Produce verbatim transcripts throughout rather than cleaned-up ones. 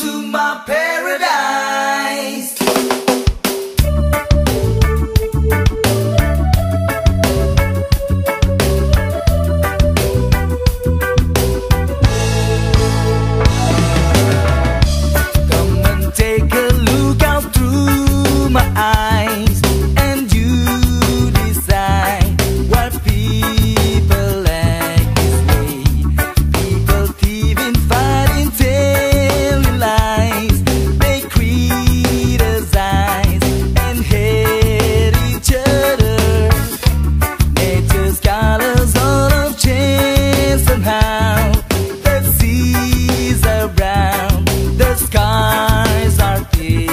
Welcome to my paradise. Come and take a look out through my eyes, and you decide what people like is me. People thieving, fighting, telling lies. They criticize and hate each other. Nature's colors all have changed somehow. The seas are round, the skies are big.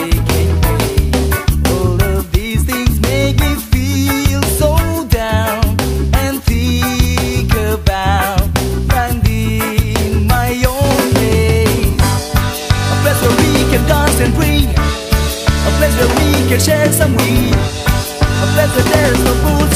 A place where we can share some weed, a place where there's no food.